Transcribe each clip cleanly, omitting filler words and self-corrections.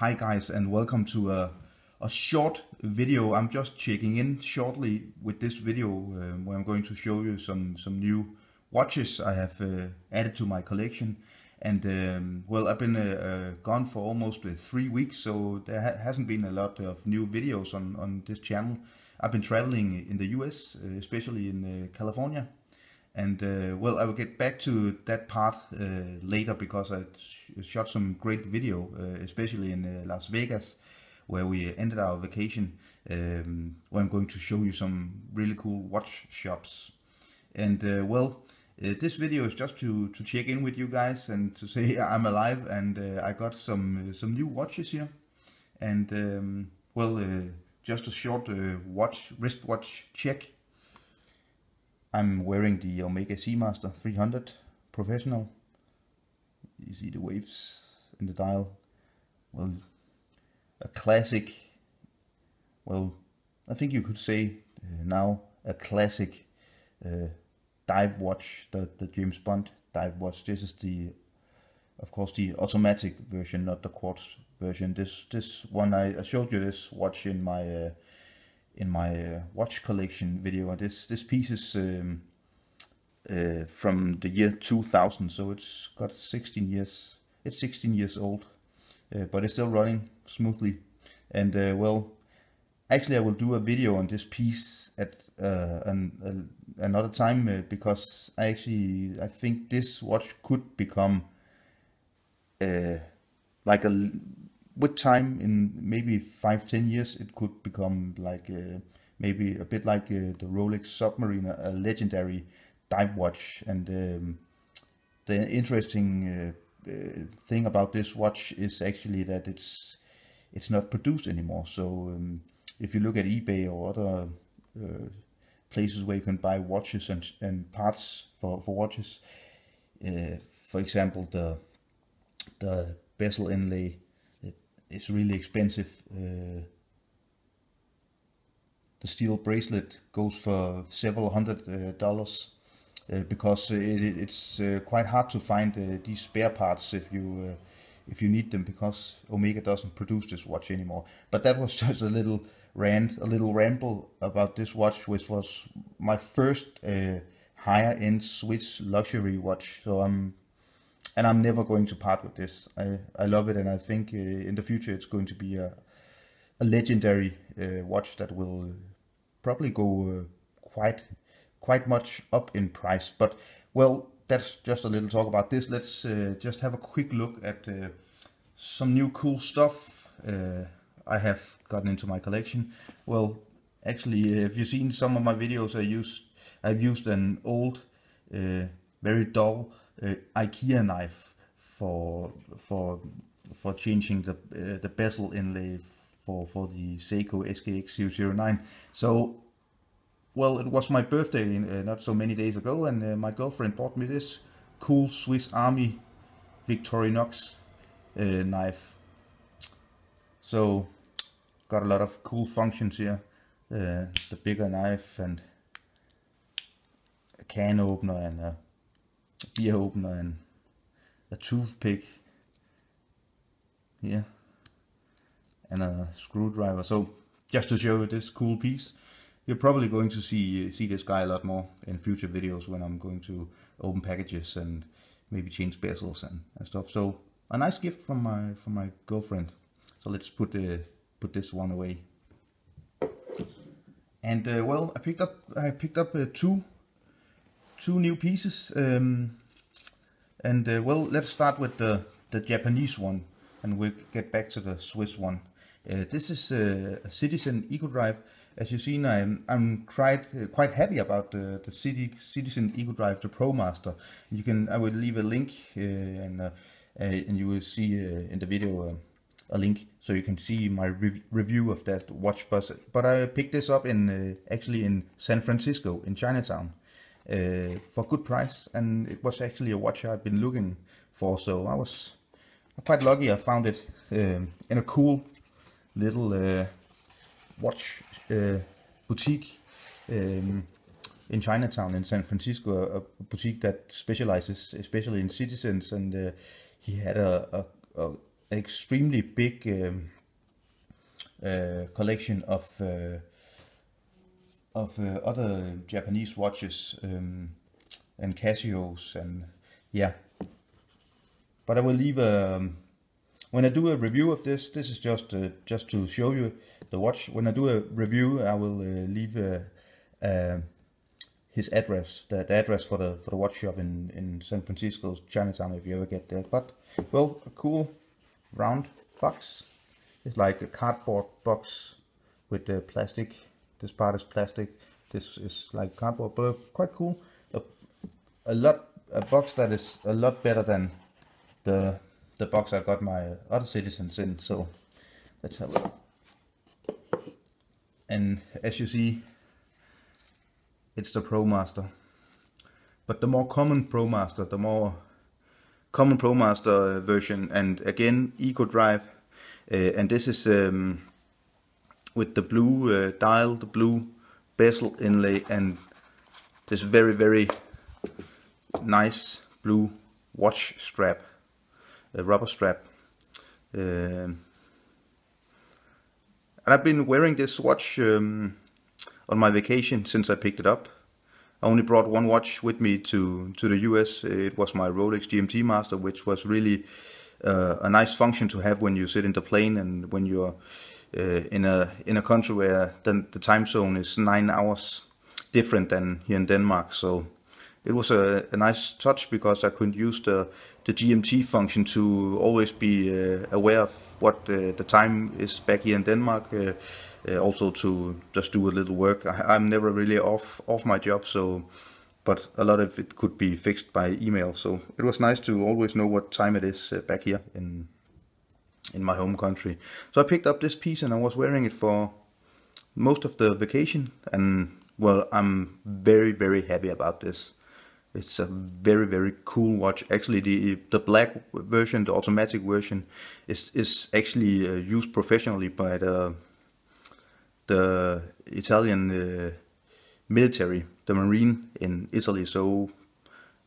Hi guys, and welcome to a short video. I'm just checking in shortly with this video where I'm going to show you some new watches I have added to my collection. And well, I've been gone for almost 3 weeks, so there hasn't been a lot of new videos on this channel. I've been traveling in the US, especially in California. And well, I will get back to that part later, because I shot some great video, especially in Las Vegas, where we ended our vacation, where I'm going to show you some really cool watch shops. And well, this video is just to check in with you guys and to say I'm alive, and I got some new watches here. And well, just a short wristwatch check. I'm wearing the Omega Seamaster 300 Professional. You see the waves in the dial. Well, a classic, well, I think you could say now a classic dive watch, the James Bond dive watch. This is the, of course, the automatic version, not the quartz version. This one, I showed you this watch in my watch collection video. This piece is from the year 2000, so it's got 16 years. It's 16 years old, but it's still running smoothly. And well, actually I will do a video on this piece at another time, because I think this watch could become like a, with time, in maybe 5-10 years, it could become like maybe a bit like the Rolex Submariner, a legendary dive watch. And the interesting thing about this watch is actually that it's not produced anymore. So if you look at eBay or other places where you can buy watches and parts for watches, for example, the bezel inlay, it's really expensive. The steel bracelet goes for several hundred dollars, because it's quite hard to find these spare parts if you need them, because Omega doesn't produce this watch anymore. But that was just a little rant, a little ramble about this watch, which was my first higher end Swiss luxury watch. So I'm never going to part with this. I love it, and I think in the future it's going to be a legendary watch that will probably go quite much up in price. But well, that's just a little talk about this. Let's just have a quick look at some new cool stuff I have gotten into my collection. Well, actually, if you've seen some of my videos, I've used an old, very dull IKEA knife for changing the bezel inlay for the Seiko SKX009. So, well, it was my birthday not so many days ago, and my girlfriend bought me this cool Swiss Army Victorinox knife. So, got a lot of cool functions here. The bigger knife and a can opener and a beer opener and a toothpick here and a screwdriver. So just to show you this cool piece, you're probably going to see this guy a lot more in future videos when I'm going to open packages and maybe change bezels and stuff. So a nice gift from my girlfriend. So let's put this one away. And well, I picked up two new pieces, and well, let's start with the Japanese one, and we'll get back to the Swiss one. This is a Citizen EcoDrive. As you've seen, I'm quite happy about the Citizen EcoDrive, the Pro Master. You can, I will leave a link, and you will see in the video a link, so you can see my review of that watch. But I picked this up in actually in San Francisco, in Chinatown. For good price, and it was actually a watch I've been looking for, so I was quite lucky. I found it in a cool little watch boutique in Chinatown in San Francisco, a boutique that specializes especially in Citizens. And he had a extremely big collection of other Japanese watches and Casios, and yeah. But I will leave when I do a review of this. This is just to show you the watch. When I do a review, I will leave his address, the address for the watch shop in San Francisco's Chinatown, if you ever get there. But well, a cool round box. It's like a cardboard box with the plastic. This part is plastic. This is like cardboard, but quite cool. A box that is a lot better than the box I got my other Citizens in. So let's have a look. And as you see, it's the Pro Master. But the more common Pro Master, the more common Pro Master version, and again EcoDrive. And this is with the blue dial, the blue bezel inlay, and this very, very nice blue watch strap, a rubber strap. And I've been wearing this watch on my vacation since I picked it up. I only brought one watch with me to the US. It was my Rolex GMT Master, which was really a nice function to have when you sit in the plane and when you're in a country where the time zone is 9 hours different than here in Denmark. So it was a nice touch, because I could use the GMT function to always be aware of what the time is back here in Denmark. Also to just do a little work. I'm never really off my job, so, but a lot of it could be fixed by email. So it was nice to always know what time it is back here in my home country. So I picked up this piece, and I was wearing it for most of the vacation. And well, I'm very, very happy about this. It's a very, very cool watch. Actually, the black version, the automatic version, is actually used professionally by the Italian military, the Marine in Italy. So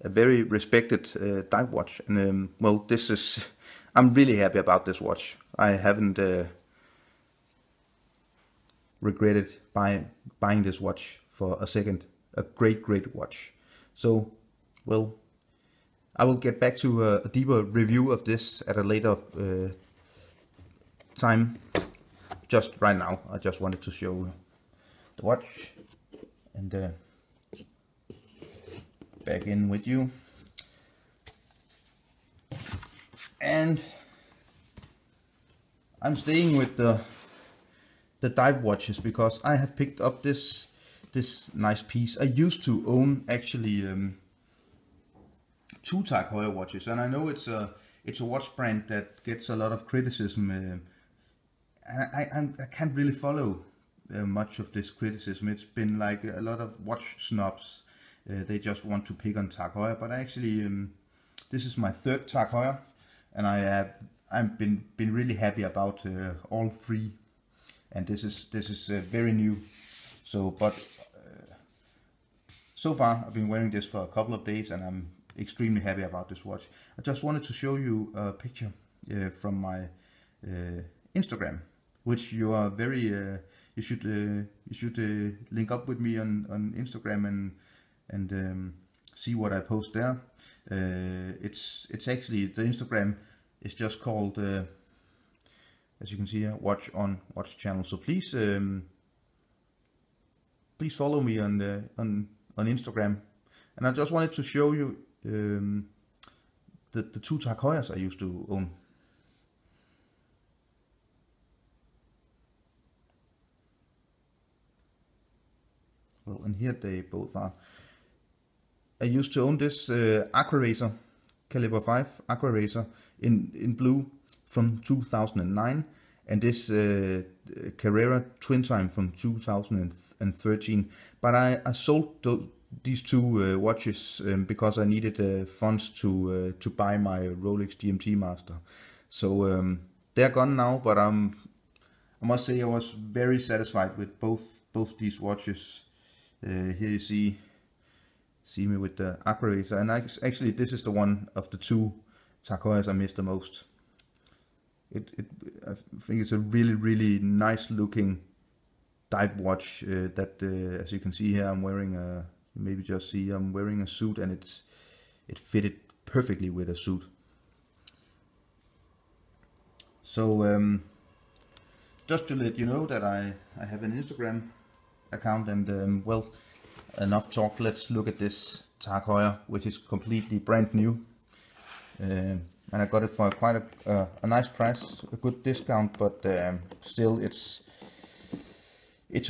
a very respected dive watch. And well, I'm really happy about this watch. I haven't regretted buying this watch for a second. A great, great watch. So, well, I will get back to a deeper review of this at a later time. Just right now, I just wanted to show the watch, and back in with you. And I'm staying with the dive watches, because I have picked up this nice piece. I used to own actually two Tag Heuer watches, and I know it's a watch brand that gets a lot of criticism. I can't really follow much of this criticism. It's been like a lot of watch snobs. They just want to pick on Tag Heuer. But actually, this is my third Tag Heuer, and I've been really happy about all three. And this is very new. So, but so far I've been wearing this for a couple of days, and I'm extremely happy about this watch. I just wanted to show you a picture from my Instagram, which you are very you should link up with me on Instagram and see what I post there. It's actually, the Instagram is just called, as you can see here, Watch on Watch Channel. So please. Please follow me on Instagram. And I just wanted to show you the two Tag Heuers I used to own. Well, and here they both are. I used to own this Aquaracer Caliber 5 Aquaracer in blue from 2009. And this Carrera Twin Time from 2013. But I sold these two watches because I needed funds to buy my Rolex GMT Master. So they're gone now, but I must say I was very satisfied with both these watches. Here you see me with the Aquaracer, and actually this is the one of the two Tag Heuers I missed the most. I think it's a really, really nice looking dive watch that, as you can see here, I'm wearing a, maybe just see, I'm wearing a suit, and it fitted perfectly with a suit. So just to let you know that I have an Instagram account, and well, enough talk, let's look at this Tag Heuer, which is completely brand new. And I got it for quite a nice price, a good discount, but still it's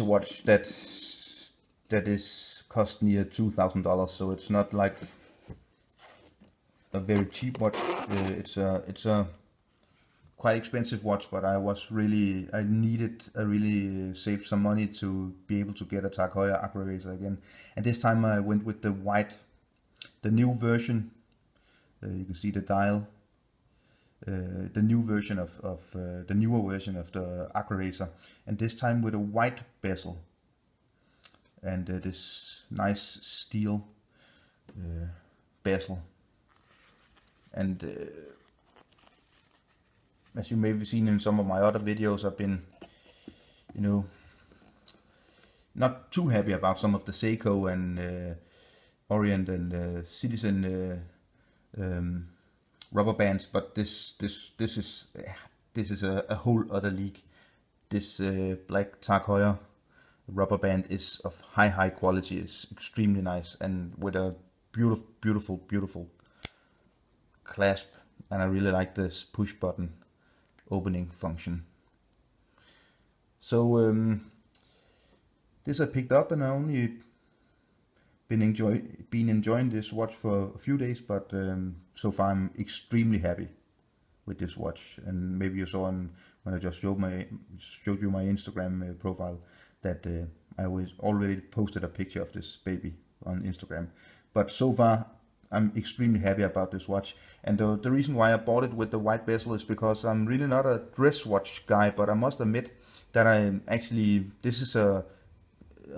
a watch that is cost near $2,000, so it's not like a very cheap watch. It's a quite expensive watch, but I really saved some money to be able to get a Tag Heuer Aquaracer again, and this time I went with the white, the new version. You can see the dial. The new version of the newer version of the Aquaracer, and this time with a white bezel and this nice steel bezel. And as you may have seen in some of my other videos, I've been, you know, not too happy about some of the Seiko and Orient and Citizen rubber bands, but this is a whole other league. This black Tag Heuer rubber band is of high quality. It's extremely nice and with a beautiful clasp, and I really like this push button opening function. So this I picked up, and I only been enjoying this watch for a few days, but so far I'm extremely happy with this watch. And maybe you saw when I just showed you my Instagram profile that I was already posted a picture of this baby on Instagram. But so far I'm extremely happy about this watch, and the reason why I bought it with the white bezel is because I'm really not a dress watch guy, but I must admit that I'm actually, this is a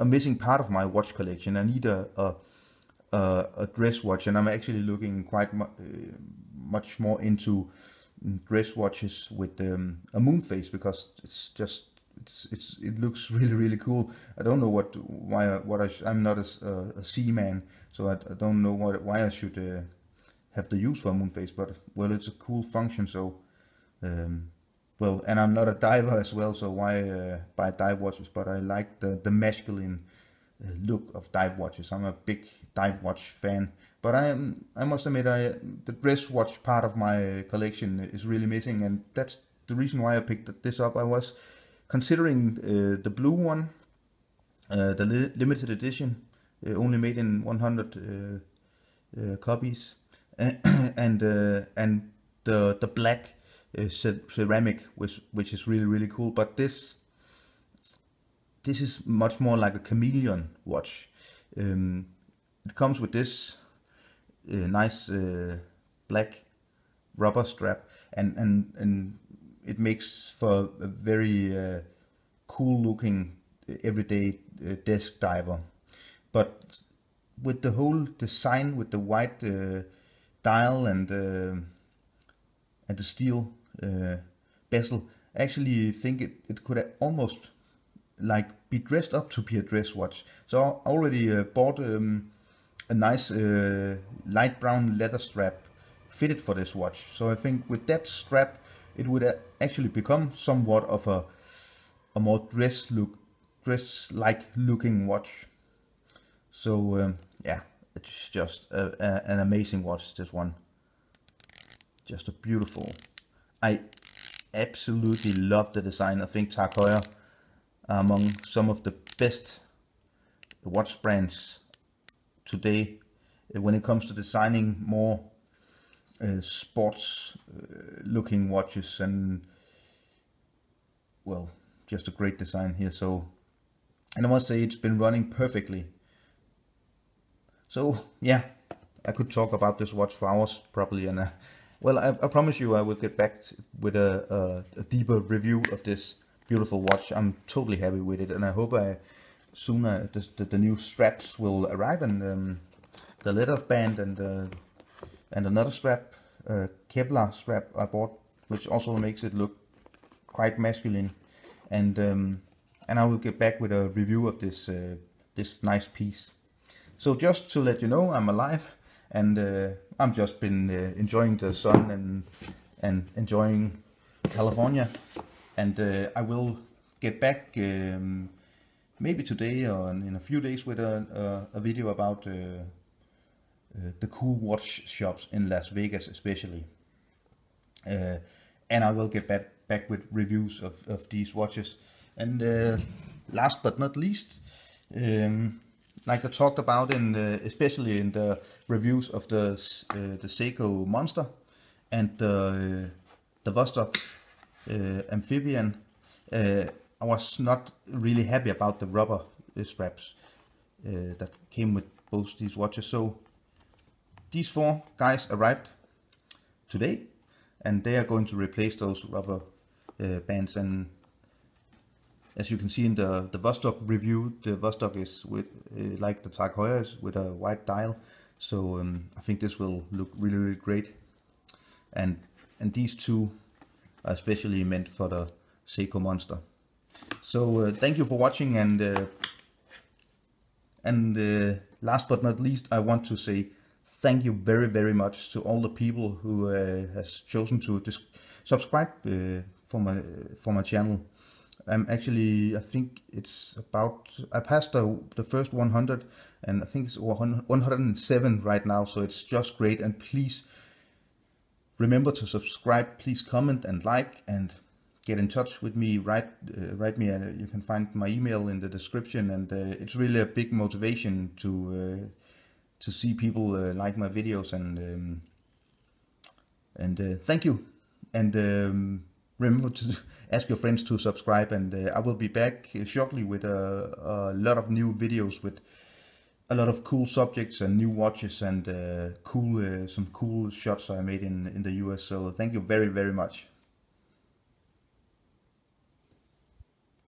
missing part of my watch collection. I need a dress watch, and I'm actually looking quite much more into dress watches with a moon face, because it looks really cool. I don't know I'm not a seaman, so I don't know why I should have the use for a moon face, but well, it's a cool function. So well, and I'm not a diver as well, so why buy dive watches? But I like the masculine look of dive watches. I'm a big dive watch fan, but I must admit the dress watch part of my collection is really missing, and that's the reason why I picked this up. I was considering the blue one, the limited edition, only made in 100 copies, and the black ceramic, which is really cool. But this is much more like a chameleon watch. It comes with this nice black rubber strap, and it makes for a very cool looking everyday desk diver. But with the whole design, with the white dial and the steel bezel, I actually think it could almost like be dressed up to be a dress watch. So I already bought a nice light brown leather strap fitted for this watch, so I think with that strap it would actually become somewhat of a more dress-like looking watch. So yeah, it's just an amazing watch, this one. Just a beautiful, I absolutely love the design. I think Tag Heuer are among some of the best watch brands today when it comes to designing more sports looking watches, and well, just a great design here. So, and I must say it's been running perfectly. So yeah, I could talk about this watch for hours probably, and well, I promise you I will get back with a deeper review of this beautiful watch. I'm totally happy with it, and I hope the new straps will arrive, and the leather band and another strap, Kevlar strap I bought which also makes it look quite masculine. And I will get back with a review of this this nice piece. So just to let you know, I'm alive, and I'm just been enjoying the sun and enjoying California. And I will get back maybe today or in a few days with a video about the cool watch shops in Las Vegas especially. And I will get back with reviews of these watches. And last but not least, like I talked about in the, especially in the reviews of the Seiko Monster and the Vostok Amphibian, I was not really happy about the rubber straps that came with both these watches. So these four guys arrived today, and they are going to replace those rubber bands. And as you can see in the Vostok review, the Vostok is with like the Tag Heuer is with a white dial. So I think this will look really, really great. And these two are especially meant for the Seiko Monster. So thank you for watching, and last but not least, I want to say thank you very, very much to all the people who has chosen to subscribe for my channel. I'm actually, I think it's about, I passed the first 100, and I think it's 107 right now, so it's just great. And please remember to subscribe, please comment and like, and get in touch with me, write me, you can find my email in the description. And it's really a big motivation to see people like my videos. And thank you, and remember to ask your friends to subscribe. And I will be back shortly with a lot of new videos with a lot of cool subjects and new watches, and some cool shots I made in the US. So thank you very, very much.